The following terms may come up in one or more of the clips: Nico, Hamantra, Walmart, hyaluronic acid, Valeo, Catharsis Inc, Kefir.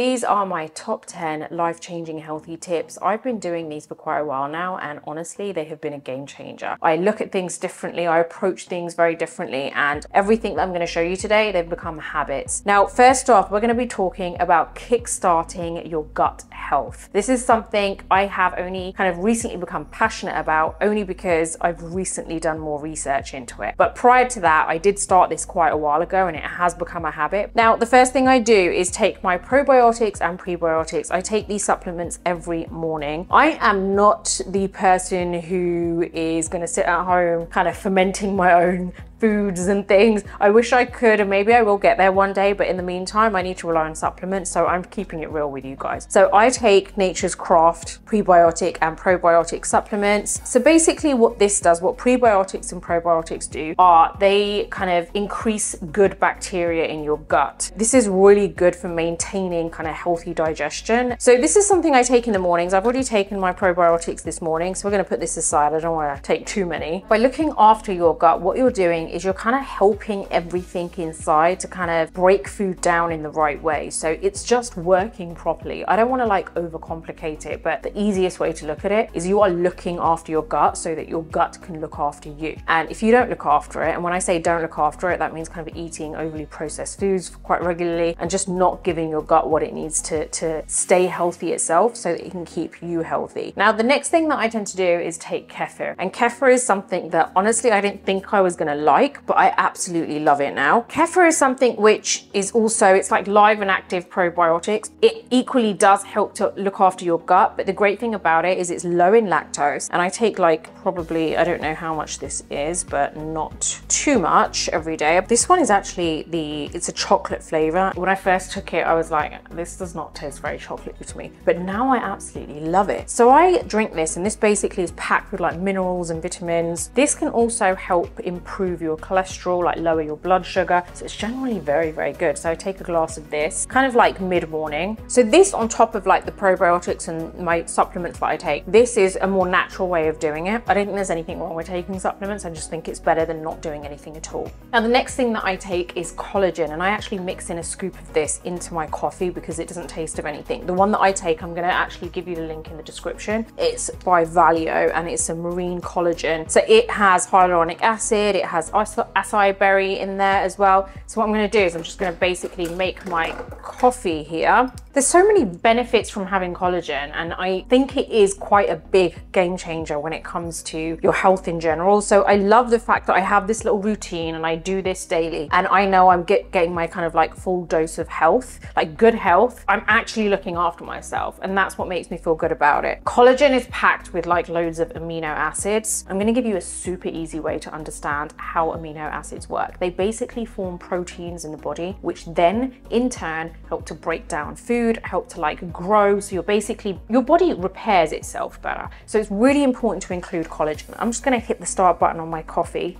These are my top 10 life-changing healthy tips. I've been doing these for quite a while now, and honestly, they have been a game changer. I look at things differently, I approach things very differently, and everything that I'm going to show you today, they've become habits. Now, first off, we're going to be talking about kickstarting your gut health. This is something I have only kind of recently become passionate about, only because I've recently done more research into it. But prior to that, I did start this quite a while ago, and it has become a habit. Now, the first thing I do is take my probiotics and prebiotics. I take these supplements every morning. I am not the person who is going to sit at home kind of fermenting my own foods and things. I wish I could, and maybe I will get there one day, but in the meantime, I need to rely on supplements, so I'm keeping it real with you guys. So I take Nature's Craft prebiotic and probiotic supplements. So basically what this does, what prebiotics and probiotics do, are they kind of increase good bacteria in your gut. This is really good for maintaining kind of healthy digestion. So this is something I take in the mornings. I've already taken my probiotics this morning, so we're going to put this aside. I don't want to take too many. By looking after your gut, what you're doing is you're kind of helping everything inside to kind of break food down in the right way. So it's just working properly. I don't want to like overcomplicate it, but the easiest way to look at it is you are looking after your gut so that your gut can look after you. And if you don't look after it, and when I say don't look after it, that means kind of eating overly processed foods quite regularly and just not giving your gut what it needs to stay healthy itself so that it can keep you healthy. Now, the next thing that I tend to do is take kefir. And kefir is something that honestly, I didn't think I was going to like, but I absolutely love it now. Kefir is something which is also, it's like live and active probiotics. It equally does help to look after your gut, but the great thing about it is it's low in lactose, and I take like probably, I don't know how much this is, but not too much every day. This one is actually it's a chocolate flavor. When I first took it, I was like, this does not taste very chocolatey to me, but now I absolutely love it. So I drink this, and this basically is packed with like minerals and vitamins. This can also help improve your cholesterol, like lower your blood sugar. So it's generally very, very good. So I take a glass of this kind of like mid-morning. So this on top of like the probiotics and my supplements that I take, this is a more natural way of doing it. I don't think there's anything wrong with taking supplements. I just think it's better than not doing anything at all. Now, the next thing that I take is collagen, and I actually mix in a scoop of this into my coffee because it doesn't taste of anything. The one that I take, I'm going to actually give you the link in the description. It's by Valeo, and it's a marine collagen. So it has hyaluronic acid, it has acai berry in there as well. So what I'm going to do is I'm just going to basically make my coffee here. There's so many benefits from having collagen, and I think it is quite a big game changer when it comes to your health in general. So I love the fact that I have this little routine and I do this daily, and I know I'm getting my kind of like full dose of health, like good health. I'm actually looking after myself, and that's what makes me feel good about it. Collagen is packed with like loads of amino acids. I'm going to give you a super easy way to understand how amino acids work. They basically form proteins in the body, which then in turn help to break down food, help to like grow. So you're basically, your body repairs itself better. So it's really important to include collagen. I'm just going to hit the start button on my coffee.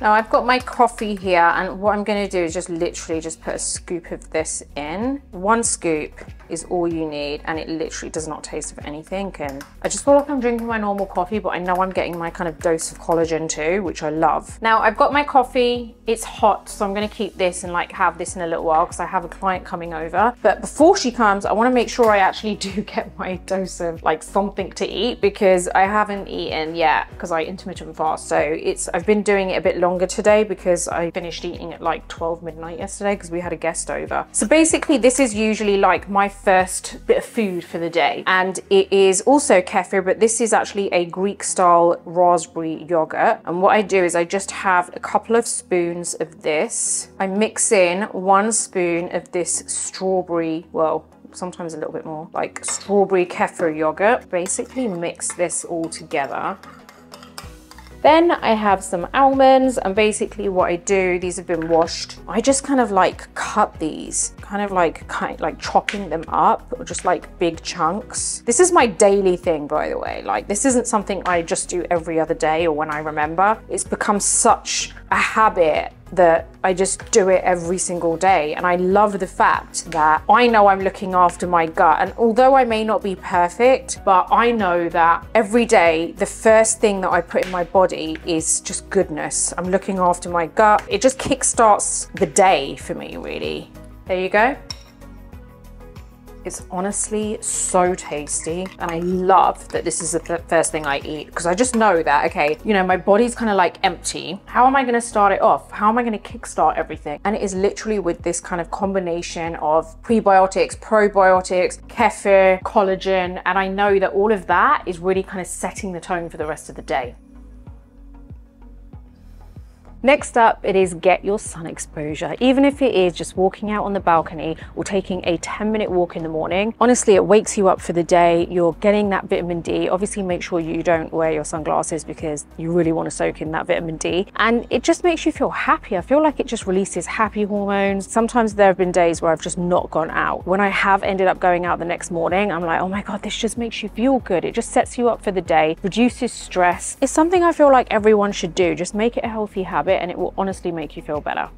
Now I've got my coffee here, and what I'm going to do is just literally just put a scoop of this in. One scoop is all you need, and it literally does not taste of anything. And I just feel like I'm drinking my normal coffee, but I know I'm getting my kind of dose of collagen too, which I love. Now I've got my coffee, it's hot, so I'm going to keep this and like have this in a little while because I have a client coming over. But before she comes, I want to make sure I actually do get my dose of like something to eat, because I haven't eaten yet because I intermittent fast. So I've been doing it a bit longer today because I finished eating at like 12 midnight yesterday because we had a guest over. So basically this is usually like my first bit of food for the day, and it is also kefir, but this is actually a Greek style raspberry yogurt. And what I do is I just have a couple of spoons of this. I mix in 1 spoon of this strawberry, well, sometimes a little bit more, like strawberry kefir yogurt. Basically mix this all together. Then I have some almonds, and basically what I do, these have been washed. I just kind of like cut these, kind of like chopping them up, or just like big chunks. This is my daily thing, by the way. Like, this isn't something I just do every other day or when I remember. It's become such a habit that I just do it every single day, and I love the fact that I know I'm looking after my gut. And although I may not be perfect, but I know that every day the first thing that I put in my body is just goodness. I'm looking after my gut. It just kickstarts the day for me, really. There you go. It's honestly so tasty. And I love that this is the first thing I eat, because I just know that, okay, you know, my body's kind of like empty. How am I gonna start it off? How am I gonna kickstart everything? And it is literally with this kind of combination of prebiotics, probiotics, kefir, collagen. And I know that all of that is really kind of setting the tone for the rest of the day. Next up, it is get your sun exposure. Even if it is just walking out on the balcony or taking a 10-minute walk in the morning, honestly, it wakes you up for the day. You're getting that vitamin D. Obviously, make sure you don't wear your sunglasses because you really want to soak in that vitamin D. And it just makes you feel happy. I feel like it just releases happy hormones. Sometimes there have been days where I've just not gone out. When I have ended up going out the next morning, I'm like, oh my God, this just makes you feel good. It just sets you up for the day, reduces stress. It's something I feel like everyone should do. Just make it a healthy habit, and it will honestly make you feel better.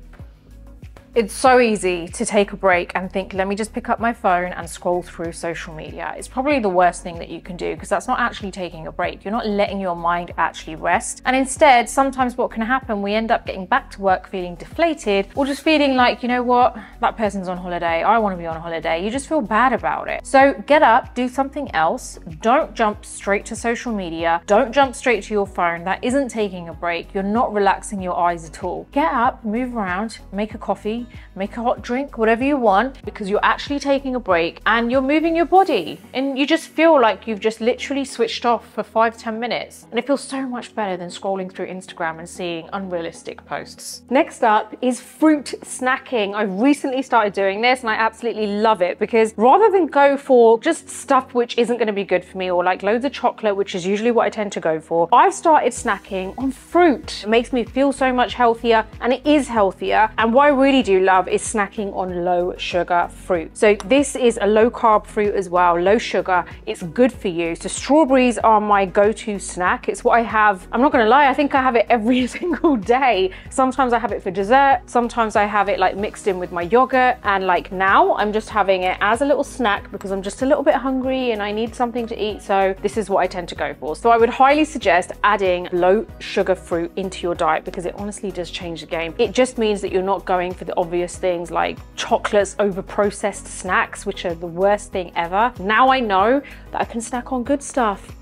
It's so easy to take a break and think, let me just pick up my phone and scroll through social media. It's probably the worst thing that you can do, because that's not actually taking a break. You're not letting your mind actually rest. And instead, sometimes what can happen, we end up getting back to work feeling deflated, or just feeling like, you know what, that person's on holiday, I want to be on holiday. You just feel bad about it. So get up, do something else. Don't jump straight to social media. Don't jump straight to your phone. That isn't taking a break. You're not relaxing your eyes at all. Get up, move around, make a coffee, make a hot drink, whatever you want, because you're actually taking a break and you're moving your body, and you just feel like you've just literally switched off for 5–10 minutes, and it feels so much better than scrolling through Instagram and seeing unrealistic posts. Next up is fruit snacking. I recently started doing this and I absolutely love it, because rather than go for just stuff which isn't going to be good for me, or like loads of chocolate, which is usually what I tend to go for, I've started snacking on fruit. It makes me feel so much healthier, and it is healthier. And what I really do love is snacking on low sugar fruit. So this is a low carb fruit as well, low sugar. It's good for you. So strawberries are my go-to snack. It's what I have. I'm not gonna lie, I think I have it every single day. Sometimes I have it for dessert. Sometimes I have it like mixed in with my yogurt. And like now I'm just having it as a little snack because I'm just a little bit hungry and I need something to eat. So this is what I tend to go for. So I would highly suggest adding low sugar fruit into your diet, because it honestly does change the game. It just means that you're not going for the obvious things like chocolates, over processed snacks, which are the worst thing ever. Now I know that I can snack on good stuff.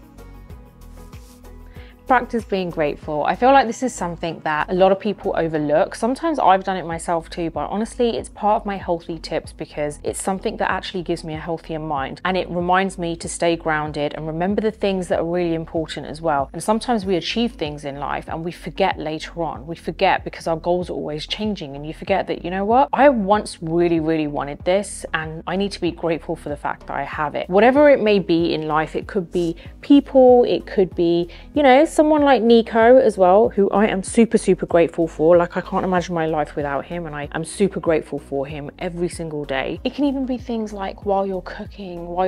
Practice being grateful. I feel like this is something that a lot of people overlook. Sometimes I've done it myself too, but honestly, it's part of my healthy tips because it's something that actually gives me a healthier mind, and it reminds me to stay grounded and remember the things that are really important as well. And sometimes we achieve things in life and we forget later on. We forget because our goals are always changing, and you forget that, you know what, I once really, really wanted this, and I need to be grateful for the fact that I have it. Whatever it may be in life, it could be people, it could be, you know, someone like Nico as well, who I am super, super grateful for. Like I can't imagine my life without him, and I am super grateful for him every single day. It can even be things like while you're cooking, while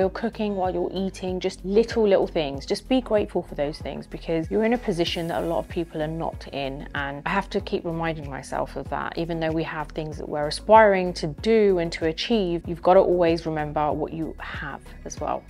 you're eating, just little things. Just be grateful for those things, because you're in a position that a lot of people are not in. And I have to keep reminding myself of that. Even though we have things that we're aspiring to do and to achieve, you've got to always remember what you have as well.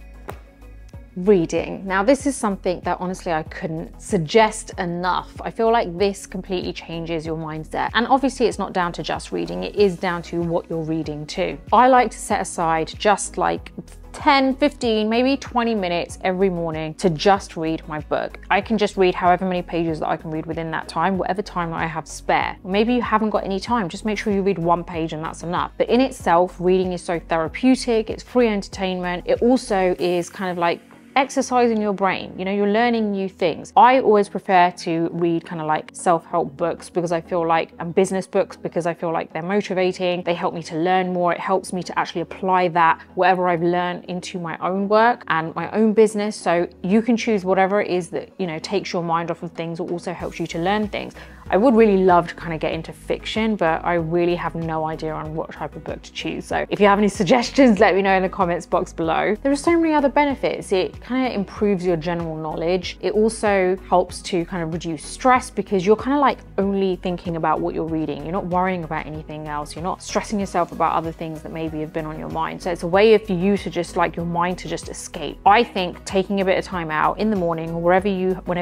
Reading. Now this is something that honestly I couldn't suggest enough. I feel like this completely changes your mindset, and obviously it's not down to just reading, it is down to what you're reading too. I like to set aside just like 10, 15, maybe 20 minutes every morning to just read my book. I can just read however many pages that I can read within that time, whatever time that I have spare. Maybe you haven't got any time, just make sure you read one page and that's enough. But in itself, reading is so therapeutic, it's free entertainment. It also is kind of like exercising your brain, you know, you're learning new things. I always prefer to read kind of like self-help books, because I feel like, and business books, because I feel like they're motivating, they help me to learn more, it helps me to actually apply that, whatever I've learned, into my own work and my own business. So you can choose whatever it is that, you know, takes your mind off of things or also helps you to learn things. I would really love to kind of get into fiction, but I really have no idea on what type of book to choose. So if you have any suggestions, let me know in the comments box below. There are so many other benefits. It kind of improves your general knowledge. It also helps to kind of reduce stress, because you're kind of like only thinking about what you're reading. You're not worrying about anything else. You're not stressing yourself about other things that maybe have been on your mind. So it's a way for you to just like your mind to just escape. I think taking a bit of time out in the morning, or whenever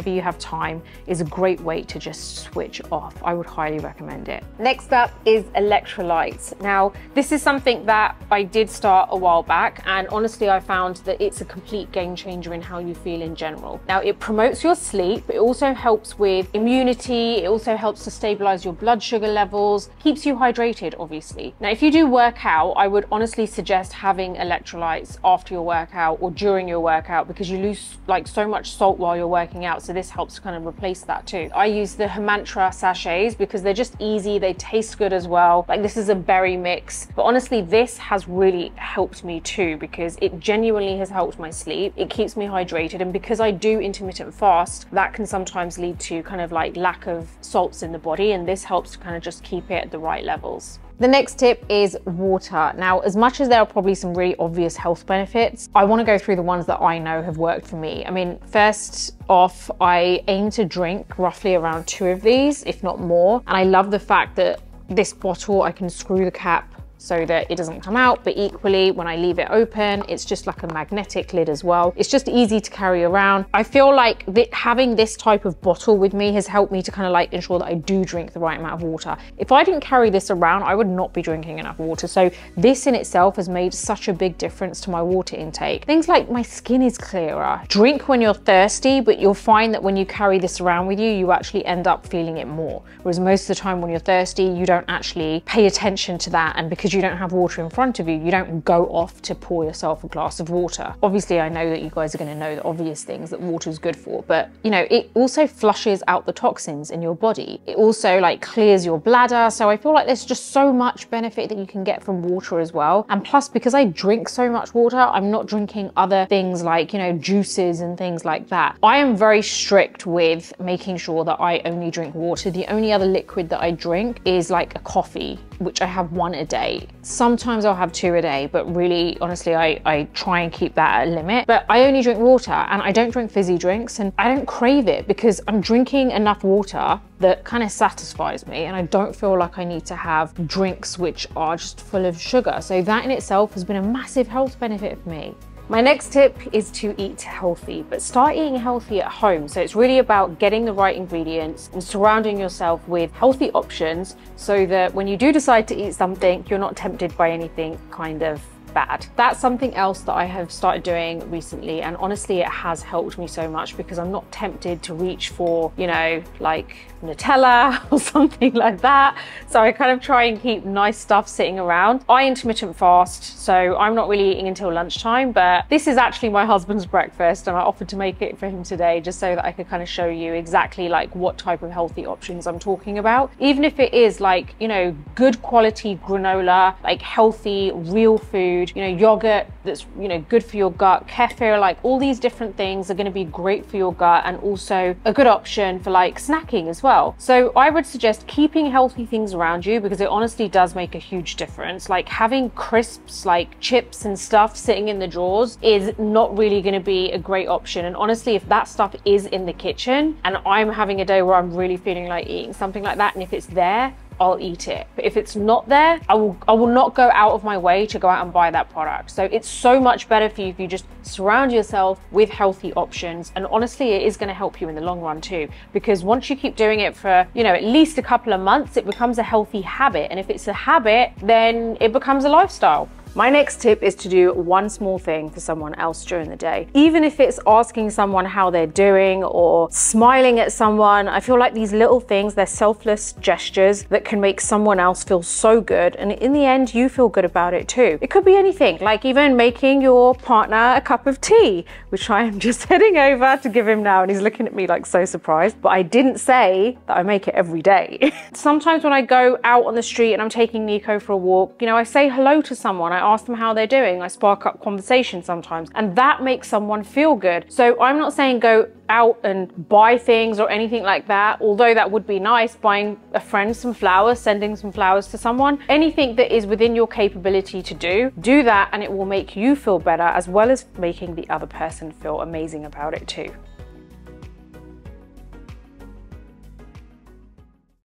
you have time, is a great way to just switch switch off. I would highly recommend it. Next up is electrolytes. Now, this is something that I did start a while back, and honestly, I found that it's a complete game changer in how you feel in general. Now, it promotes your sleep. It also helps with immunity. It also helps to stabilize your blood sugar levels, keeps you hydrated, obviously. Now, if you do work out, I would honestly suggest having electrolytes after your workout or during your workout, because you lose like so much salt while you're working out. So this helps to kind of replace that too. I use the Hamantra sachets because they're just easy. They taste good as well. Like, this is a berry mix, but honestly, this has really helped me too, because it genuinely has helped my sleep. It keeps me hydrated. And because I do intermittent fast, that can sometimes lead to kind of like lack of salts in the body. And this helps to kind of just keep it at the right levels. The next tip is water. Now, as much as there are probably some really obvious health benefits, I want to go through the ones that I know have worked for me. I mean, first off, I aim to drink roughly around 2 of these, if not more. And I love the fact that this bottle, I can screw the cap so that it doesn't come out, but equally when I leave it open, it's just like a magnetic lid as well. It's just easy to carry around. I feel like having this type of bottle with me has helped me to kind of like ensure that I do drink the right amount of water. If I didn't carry this around, I would not be drinking enough water. So this in itself has made such a big difference to my water intake. Things like my skin is clearer. Drink when you're thirsty, but you'll find that when you carry this around with you, you actually end up feeling it more. Whereas most of the time when you're thirsty, you don't actually pay attention to that. And because you don't have water in front of you, you don't go off to pour yourself a glass of water. Obviously, I know that you guys are going to know the obvious things that water is good for, but you know, it also flushes out the toxins in your body. It also like clears your bladder. So I feel like there's just so much benefit that you can get from water as well. And plus, because I drink so much water, I'm not drinking other things like, you know, juices and things like that. I am very strict with making sure that I only drink water. The only other liquid that I drink is like a coffee, which I have 1 a day. Sometimes I'll have 2 a day, but really, honestly, I try and keep that at a limit. But I only drink water, and I don't drink fizzy drinks, and I don't crave it because I'm drinking enough water that kind of satisfies me, and I don't feel like I need to have drinks which are just full of sugar. So that in itself has been a massive health benefit for me. My next tip is to eat healthy, but start eating healthy at home. So it's really about getting the right ingredients and surrounding yourself with healthy options so that when you do decide to eat something, you're not tempted by anything kind of bad. That's something else that I have started doing recently, and honestly, it has helped me so much because I'm not tempted to reach for, you know, like Nutella or something like that. So I kind of try and keep nice stuff sitting around. I intermittent fast, so I'm not really eating until lunchtime, but this is actually my husband's breakfast, and I offered to make it for him today just so that I could kind of show you exactly like what type of healthy options I'm talking about. Even if it is like, you know, good quality granola, like healthy, real food, you know, yogurt that's, you know, good for your gut, kefir, like all these different things are going to be great for your gut and also a good option for like snacking as well. So I would suggest keeping healthy things around you because it honestly does make a huge difference. Like having crisps, like chips and stuff sitting in the drawers is not really going to be a great option. And honestly, if that stuff is in the kitchen and I'm having a day where I'm really feeling like eating something like that, and if it's there, I'll eat it. But if it's not there, I will not go out of my way to go out and buy that product. So it's so much better for you if you just surround yourself with healthy options. And honestly, it is going to help you in the long run too, because once you keep doing it for, you know, at least a couple of months, it becomes a healthy habit. And if it's a habit, then it becomes a lifestyle. My next tip is to do one small thing for someone else during the day. Even if it's asking someone how they're doing or smiling at someone, I feel like these little things, they're selfless gestures that can make someone else feel so good. And in the end, you feel good about it too. It could be anything, like even making your partner a cup of tea, which I am just heading over to give him now. And he's looking at me like so surprised, but I didn't say that I make it every day. Sometimes when I go out on the street and I'm taking Nico for a walk, you know, I say hello to someone. I ask them how they're doing. I spark up conversation sometimes, and that makes someone feel good. So I'm not saying go out and buy things or anything like that, although that would be nice, buying a friend some flowers, sending some flowers to someone. Anything that is within your capability to do that, and it will make you feel better as well as making the other person feel amazing about it too.